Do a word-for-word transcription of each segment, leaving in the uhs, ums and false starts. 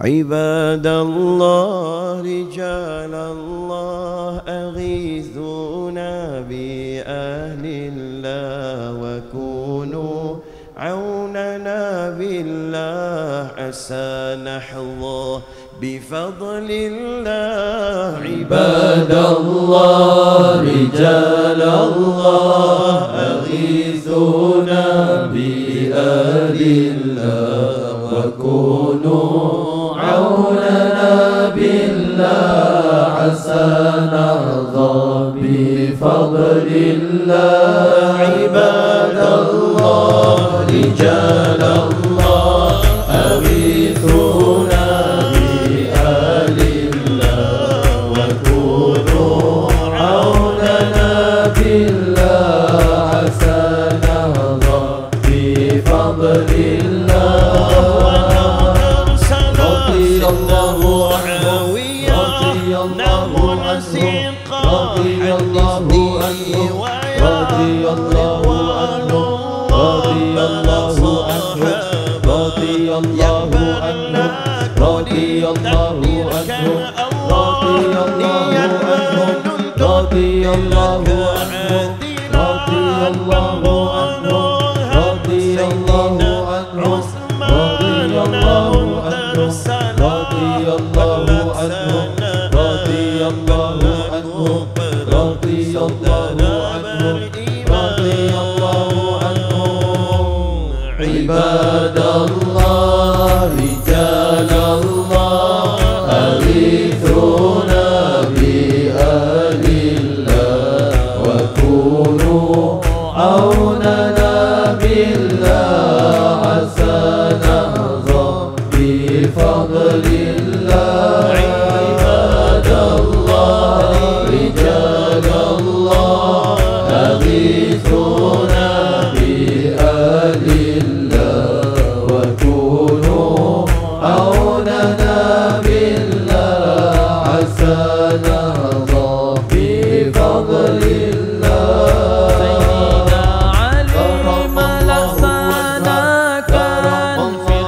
عباد الله رجال الله أغيثونا بأهل الله وكونوا عوننا بالله عسى نحظى بفضل الله. عباد الله رجال الله أغيثونا بأهل الله وكونوا عوننا بالله عسى نرضى بفضل الله. عباد الله رجال الله أغيثونا بآل الله وكونوا عوننا بالله عسى نرضى بفضل الله. الله حاوية نحو نسيقا رضي الله عنه رضي الله عنه رضي الله عنه رضي الله عنه رضي الله عنه رضي الله عنه رضي الله عنه رضي الله عنه رضي الله عنه رضي الله عنه رضي الله عنه رضي الله عنه رضي الله عنه رضي الله عنه. عباد الله رجال الله أغيثونا بأهل الله وكونوا عوننا بالله عسى نحظى بفضل الله. عباد الله رجال الله أغيثونا بآل الله وكونوا عوننا بالله عسى نرضى بفضل الله. سيدنا علي ملحسنا كرم في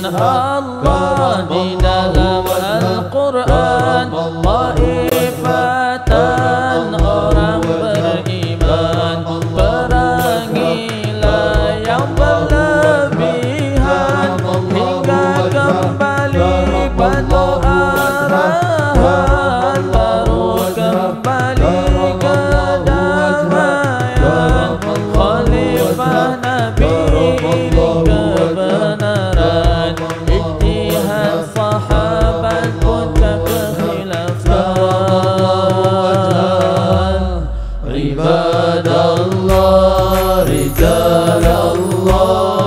المنهى الله دلم القرآن طائفتان orang beriman perangilah yang berlebihan hingga kembali pada arahan baru kembali ke damaian khalifah Nabi kebenaran sahabat puncak kekhilafan. Ibadallah rijalallah aghithuna bi'ahlillah wa kunu awnana billah asanadha bifadlillah.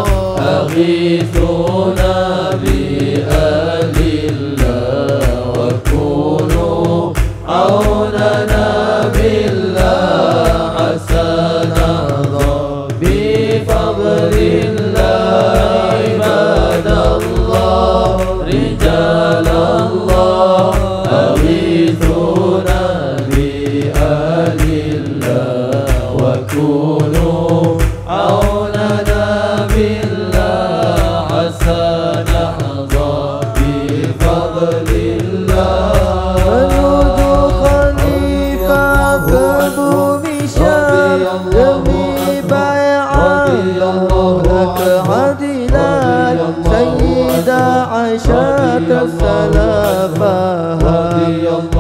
Ibadallah رجال الله أغيثونا بآل الله وكونوا عوننا بالله عسى نحظى بفضل الله. فنود خليفة ببوم شام لمي بيعا لك عدلا سيدة عائشة سلفها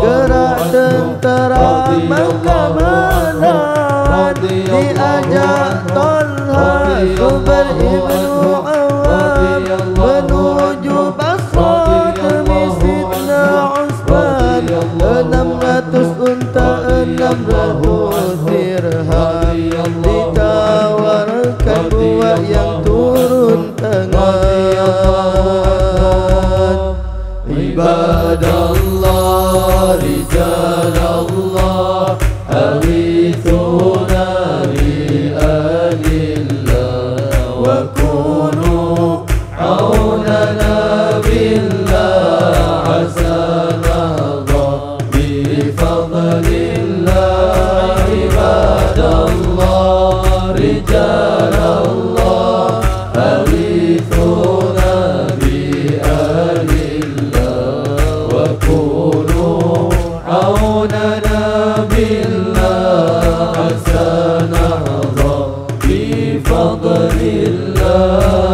gerak tentera Mekah diajak Talha Zubair ibn Awam menuju Basrah demi Sidna Utsman enam ratus unta enam ratus dirham ditawarkan buah yang turun tengah. عباد الله رجال الله أغيثونا بآل الله وكونوا عوننا بالله عسى نرضى بفضل الله. عباد الله رجال الله أغيثونا بآل الله الله.